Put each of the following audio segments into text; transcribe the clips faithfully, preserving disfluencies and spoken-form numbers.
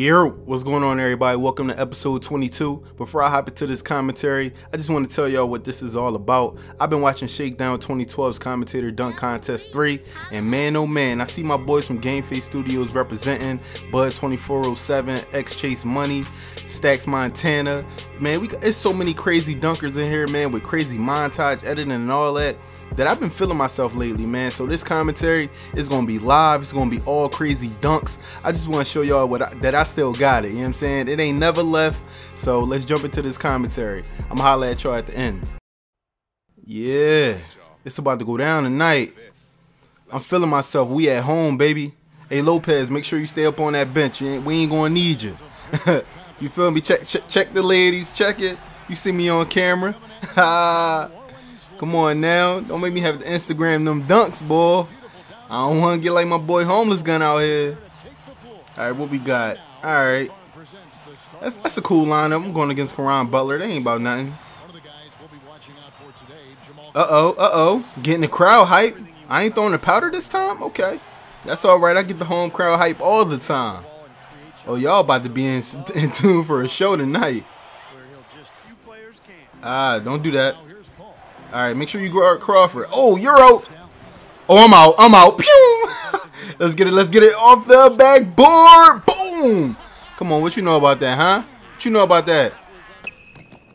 Year, what's going on, everybody? Welcome to episode twenty-two. Before I hop into this commentary, I just want to tell y'all what this is all about. I've been watching Shakedown twenty twelve's Commentator Dunk Contest three, and man oh man, I see my boys from Game Face Studios representing, Buzz twenty-four oh seven, X Chase Money, Stax Montana. Man, we got, it's so many crazy dunkers in here, man, with crazy montage editing and all that. that I've been feeling myself lately, man. So this commentary is gonna be live. It's gonna be all crazy dunks. I just want to show y'all what I, that I still got it. You know what I'm saying? It ain't never left. So let's jump into this commentary. I'm gonna holler at y'all at the end. Yeah, it's about to go down tonight. I'm feeling myself. We at home, baby. Hey Lopez, make sure you stay up on that bench. We ain't gonna need you. You feel me? Check, check, check the ladies. Check it. You see me on camera? Ha. Come on now, don't make me have to Instagram them dunks, boy. I don't want to get like my boy Homeless Gun out here. All right, what we got? All right, that's that's a cool lineup. I'm going against Caron Butler. They ain't about nothing. Uh oh, uh oh, getting the crowd hype. I ain't throwing the powder this time. Okay, that's all right. I get the home crowd hype all the time. Oh, y'all about to be in, in tune for a show tonight. Ah, don't do that. All right, make sure you guard Crawford. Oh, Euro. Oh, I'm out. I'm out. Pew. Let's get it. Let's get it off the backboard. Boom. Come on. What you know about that, huh? What you know about that?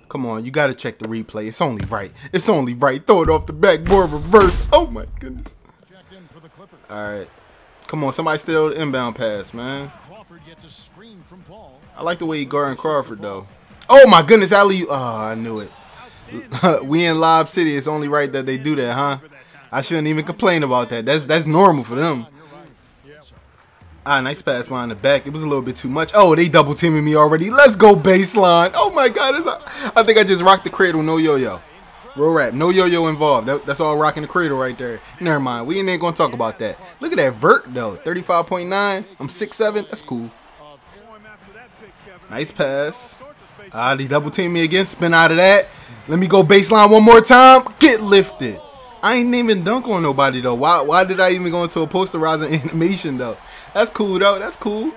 Come on. You got to check the replay. It's only right. It's only right. Throw it off the backboard. Reverse. Oh, my goodness. All right. Come on. Somebody steal the inbound pass, man. I like the way you guarding Crawford, though. Oh, my goodness. Alley. Oh, I knew it. We in Lob City. It's only right that they do that, huh? I shouldn't even complain about that. That's that's normal for them. Ah, nice pass behind the back. It was a little bit too much. Oh, they double teaming me already. Let's go baseline. Oh my God, it's a, I think I just rocked the cradle. No yo-yo. Real rap. No yo-yo involved. That, that's all rocking the cradle right there. Never mind. We ain't gonna talk about that. Look at that vert though. thirty-five point nine. I'm six seven. That's cool. Nice pass. Ah, they double team me again. Spin out of that. Let me go baseline one more time. Get lifted. I ain't even dunk on nobody though. Why why did I even go into a posterizing animation though? That's cool though. That's cool.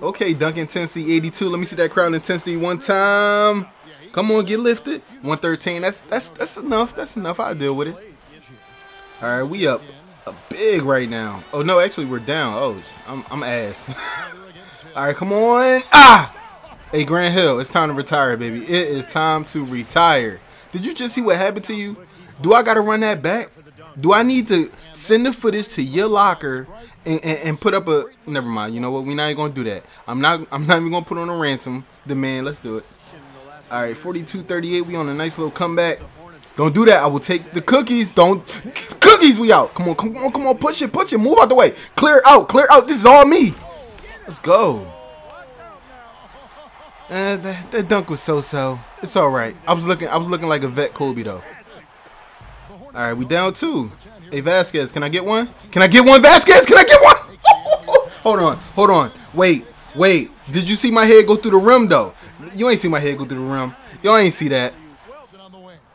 Okay, dunk intensity eighty-two. Let me see that crowd intensity one time. Come on, get lifted. one thirteen. That's that's that's enough. That's enough. I'll deal with it. Alright, we up a big right now. Oh no, actually we're down. Oh, I'm I'm ass. Alright, come on. Ah! Hey Grant Hill, it's time to retire, baby. It is time to retire. Did you just see what happened to you? Do I got to run that back? Do I need to send the footage to your locker and, and, and put up a... Never mind. You know what? We're not even going to do that. I'm not I'm not even going to put on a ransom demand. Let's do it. All right, forty-two thirty-eight. We on a nice little comeback. Don't do that. I will take the cookies. Don't... Cookies, we out. Come on, come on, come on. Push it, push it. Move out the way. Clear out, clear out. This is all me. Let's go. Uh, that, that dunk was so-so. It's all right. I was looking. I was looking like a vet Kobe though. All right, we down two. Hey Vasquez, can I get one? Can I get one, Vasquez? Can I get one? Hold on, hold on. Wait, wait. Did you see my head go through the rim though? You ain't see my head go through the rim. Y'all ain't see that.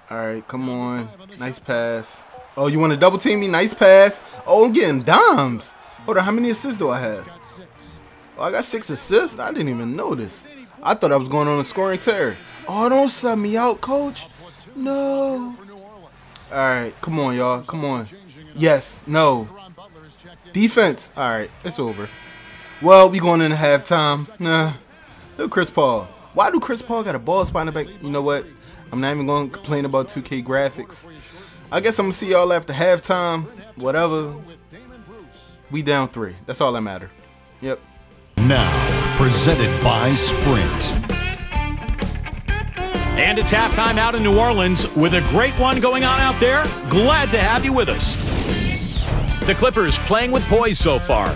All right, come on. Nice pass. Oh, you want to double team me? Nice pass. Oh, I'm getting dimes. Hold on. How many assists do I have? Oh, I got six assists. I didn't even notice. I thought I was going on a scoring tear. Oh, don't sub me out, coach. No. All right, come on, y'all. Come on. Yes, no. Defense. All right, it's over. Well, we going into halftime. Nah. Look, Chris Paul. Why do Chris Paul got a ball spot in the back? You know what? I'm not even going to complain about two K graphics. I guess I'm going to see y'all after halftime. Whatever. We down three. That's all that matter. Yep. Now. Presented by Sprint. And it's halftime out in New Orleans with a great one going on out there. Glad to have you with us. The Clippers playing with poise so far.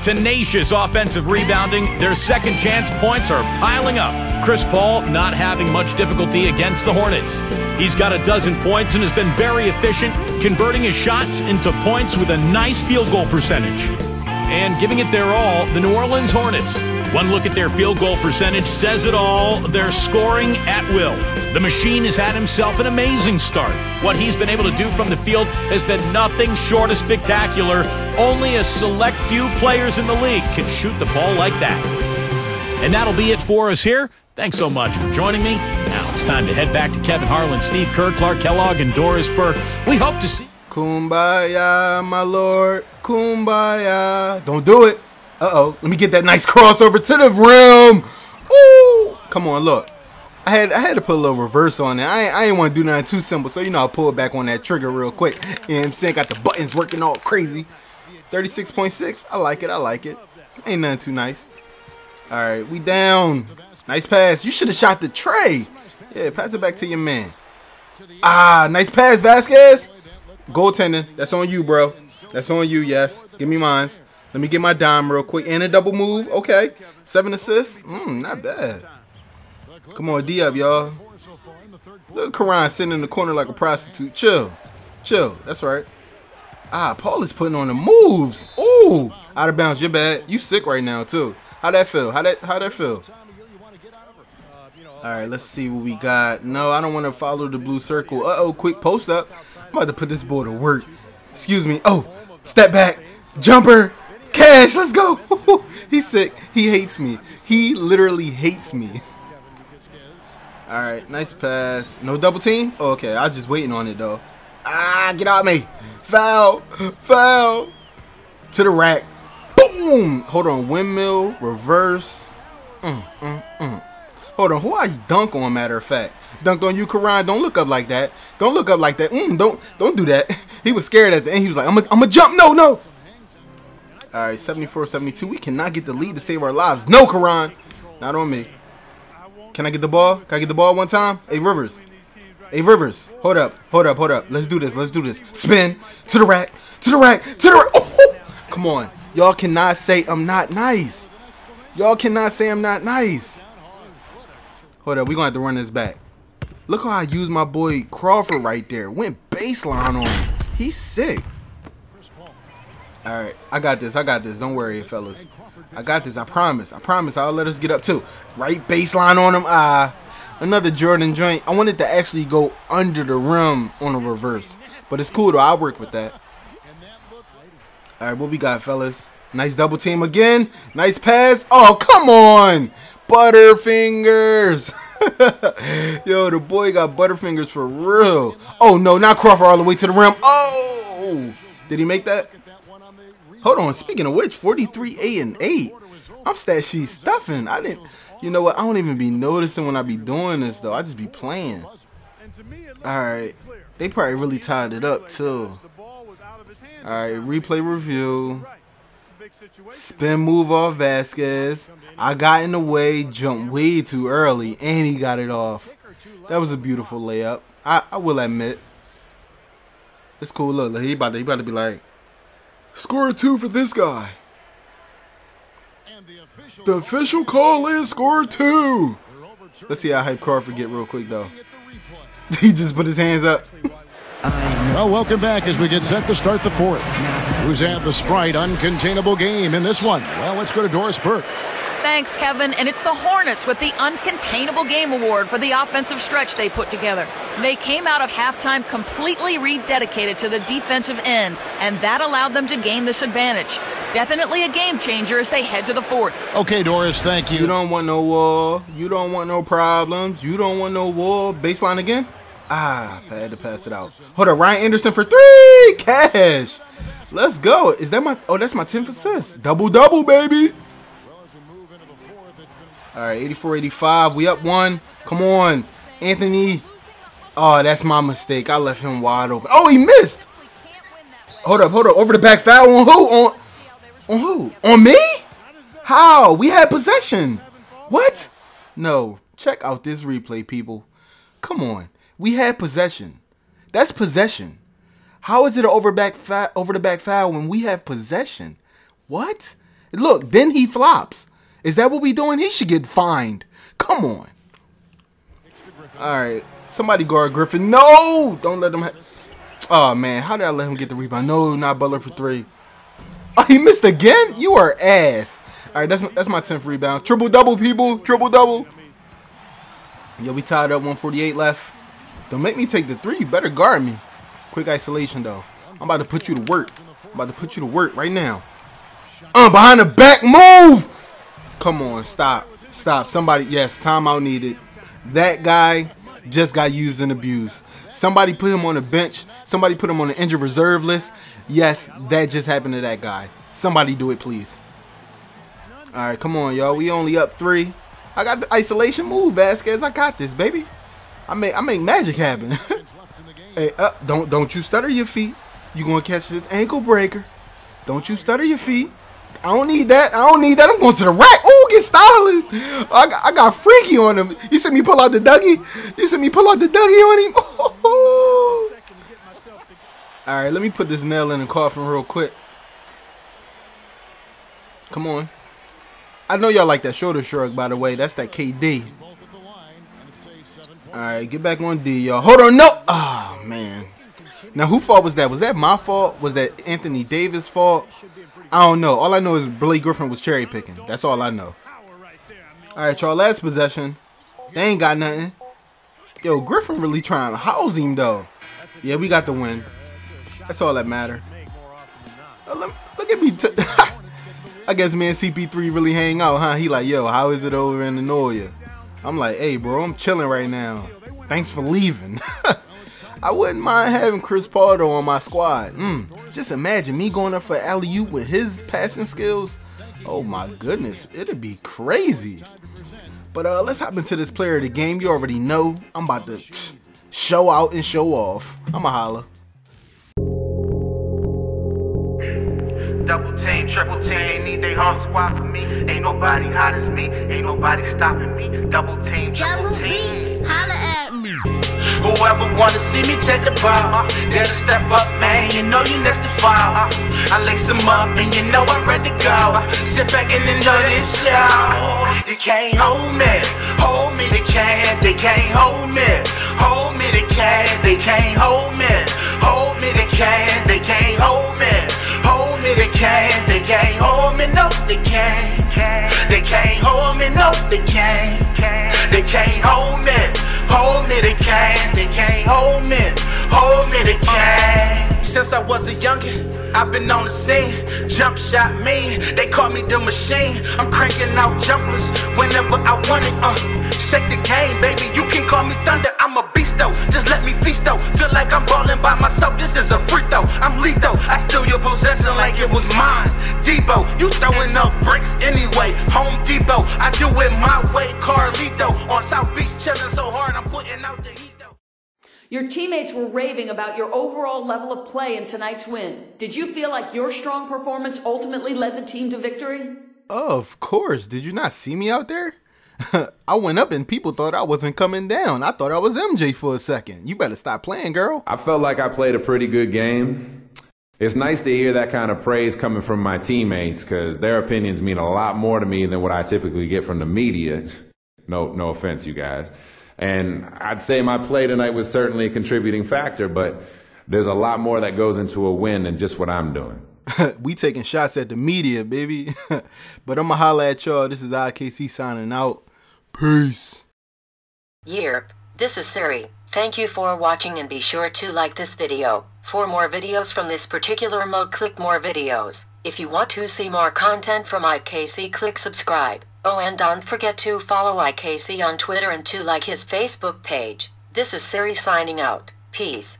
Tenacious offensive rebounding. Their second chance points are piling up. Chris Paul not having much difficulty against the Hornets. He's got a dozen points and has been very efficient, converting his shots into points with a nice field goal percentage. And giving it their all, the New Orleans Hornets. One look at their field goal percentage says it all. They're scoring at will. The machine has had himself an amazing start. What he's been able to do from the field has been nothing short of spectacular. Only a select few players in the league can shoot the ball like that. And that'll be it for us here. Thanks so much for joining me. Now it's time to head back to Kevin Harlan, Steve Kerr, Clark Kellogg, and Doris Burke. We hope to see... Kumbaya, my lord. Kumbaya. Don't do it. Uh-oh. Let me get that nice crossover to the rim. Ooh. Come on, look. I had, I had to put a little reverse on it. I ain't, I ain't want to do nothing too simple, so you know I'll pull it back on that trigger real quick. You know what I'm saying? Got the buttons working all crazy. thirty-six point six. I like it. I like it. Ain't nothing too nice. All right. We down. Nice pass. You should have shot the tray. Yeah, pass it back to your man. Ah, nice pass, Vasquez. Goaltending. That's on you, bro. That's on you, yes. Give me mine. Let me get my dime real quick. And a double move. Okay. Seven assists. Mm, not bad. Come on, D up, y'all. Look at Caron sitting in the corner like a prostitute. Chill. Chill. That's right. Ah, Paul is putting on the moves. Ooh. Out of bounds. You're bad. You sick right now, too. How that feel? How that, how that feel? All right, let's see what we got. No, I don't want to follow the blue circle. Uh-oh, quick post up. I'm about to put this ball to work. Excuse me. Oh, step back. Jumper. Cash. Let's go. He's sick. He hates me. He literally hates me. All right, nice pass. No double team? Oh, okay, I was just waiting on it, though. Ah, get out of me. Foul. Foul. To the rack. Boom. Hold on. Windmill. Reverse. Mm, mm, mm. Hold on. Who I dunk on, matter of fact? Dunked on you, Caron. Don't look up like that. Don't look up like that. Mm, don't, don't do that. He was scared at the end. He was like, I'm going to jump. No, no. All right, seventy-four seventy-two. We cannot get the lead to save our lives. No, Caron. Not on me. Can I get the ball? Can I get the ball one time? Hey, Rivers. Hey, Rivers. Hold up. Hold up. Hold up. Let's do this. Let's do this. Spin. To the rack. To the rack. To the rack. Oh, come on. Y'all cannot say I'm not nice. Y'all cannot say I'm not nice. Hold up. We're going to have to run this back. Look how I used my boy Crawford right there. Went baseline on him. He's sick. All right. I got this. I got this. Don't worry, fellas. I got this. I promise. I promise. I'll let us get up too. Right baseline on him. Ah, another Jordan joint. I wanted to actually go under the rim on a reverse, but it's cool though. I'll work with that. All right, what we got, fellas? Nice double team again. Nice pass. Oh, come on, Butterfingers. Yo, the boy got Butterfingers for real. Oh no, not Crawford all the way to the rim. Oh, did he make that? Hold on, speaking of which, forty-three, eight, and eight. I'm stat sheet stuffing. I didn't, you know what, I don't even be noticing when I be doing this, though. I just be playing. All right, they probably really tied it up, too. All right, replay review. Spin move off Vasquez. I got in the way, jumped way too early, and he got it off. That was a beautiful layup. I, I will admit. It's cool. Look, he about to, he about to be like, score two for this guy. And the, official the official call is score two. Let's see how hype Crawford get real quick, though. He just put his hands up. Well, welcome back as we get set to start the fourth. Who's had the Sprite uncontainable game in this one? Well, let's go to Doris Burke. Thanks, Kevin. And it's the Hornets with the Uncontainable Game Award for the offensive stretch they put together. They came out of halftime completely rededicated to the defensive end, and that allowed them to gain this advantage. Definitely a game changer as they head to the fourth. Okay, Doris, thank you. You don't want no wall. You don't want no problems. You don't want no wall. Baseline again? Ah, I had to pass it out. Hold on, Ryan Anderson for three. Cash. Let's go. Is that my... Oh, that's my tenth assist. Double-double, baby. All right, eighty-four eighty-five. We up one. Come on, Anthony. Oh, that's my mistake. I left him wide open. Oh, he missed. Hold up, hold up. Over the back foul on who? On, on who? On me? How? We had possession. What? No. Check out this replay, people. Come on. We had possession. That's possession. How is it an over, back foul, over the back foul when we have possession? What? Look, then he flops. Is that what we doing? He should get fined. Come on. All right. Somebody guard Griffin. No! Don't let him ha oh, man. How did I let him get the rebound? No, not Butler for three. Oh, he missed again? You are ass. All right, that's, that's my tenth rebound. Triple-double, people. Triple-double. Yo, we tied up. one forty-eight left. Don't make me take the three. You better guard me. Quick isolation, though. I'm about to put you to work. I'm about to put you to work right now. Uh, behind the back move. Come on, stop. Stop. Somebody, yes, timeout needed. That guy just got used and abused. Somebody put him on the bench. Somebody put him on the injured reserve list. Yes, that just happened to that guy. Somebody do it, please. All right, come on, y'all. We only up three. I got the isolation move, Vasquez. I got this, baby. I make I make magic happen. Hey, uh, don't don't you stutter your feet. You gonna catch this ankle breaker. Don't you stutter your feet. I don't need that. I don't need that. I'm going to the rack. Ooh, get styling. I got, I got freaky on him. You see me pull out the Dougie? You see me pull out the Dougie on him? All right, let me put this nail in the coffin real quick. Come on. I know y'all like that shoulder shrug, by the way. That's that K D. All right, get back on D, y'all. Hold on, no. Oh, man. Now, whose fault was that? Was that my fault? Was that Anthony Davis' fault? I don't know. All I know is Blake Griffin was cherry picking. That's all I know. All right, y'all. Last possession. They ain't got nothing. Yo, Griffin really trying to house him, though. Yeah, we got the win. That's all that matter. Uh, look at me. I guess me and C P three really hang out, huh? He like, yo, how is it over in Anoia? I'm like, hey, bro, I'm chilling right now. Thanks for leaving. I wouldn't mind having Chris Paul on my squad. Mm, just imagine me going up for alley-oop with his passing skills. Oh my goodness, it'd be crazy. But uh, let's hop into this player of the game. You already know I'm about to pff, show out and show off. I'ma holla. Double team, triple team, need they hard squad for me. Ain't nobody hot as me, ain't nobody stopping me. Double team, triple team, holla at me. Whoever wanna see me, check the bar. Dare to step up, man, you know you next to file. I lace them up and you know I'm ready to go. Sit back and enjoy this show. You can't hold me, hold me, they can't, they can't hold me. Hold me, they can't, they can't hold me. Hold me, they can't, they can't hold me. Hold me, they can't, they can't hold me, no, they can't. They can't hold me, no, they can't. They can't hold me. Hold me, they can't, they can't hold me. Hold me, they can't. Since I was a youngin', I've been on the scene. Jump shot me, they call me the machine. I'm cranking out jumpers whenever I want it. Uh, shake the game, baby, you can call me thunder. I'm a beast though, just let me feast though. Feel like I'm ballin' by myself, this is a free throw. I'm lethal, I steal your possession like it was mine. Debo, you throwing up bricks anyway. Home Depot, I do it my way. Carlito, on South Beach chillin' so hard. I'm putting out the heat though. Your teammates were raving about your overall level of play in tonight's win. Did you feel like your strong performance ultimately led the team to victory? Of course. Did you not see me out there? I went up and people thought I wasn't coming down. I thought I was M J for a second. You better stop playing, girl. I felt like I played a pretty good game. It's nice to hear that kind of praise coming from my teammates because their opinions mean a lot more to me than what I typically get from the media. No, no offense, you guys. And I'd say my play tonight was certainly a contributing factor, but there's a lot more that goes into a win than just what I'm doing. We taking shots at the media, baby. But I'ma holla at y'all. This is I K C signing out. Peace. Yerp, this is Siri. Thank you for watching and be sure to like this video. For more videos from this particular mode, click more videos. If you want to see more content from I K C, click subscribe. Oh, and don't forget to follow I K C on Twitter and to like his Facebook page. This is Siri signing out. Peace.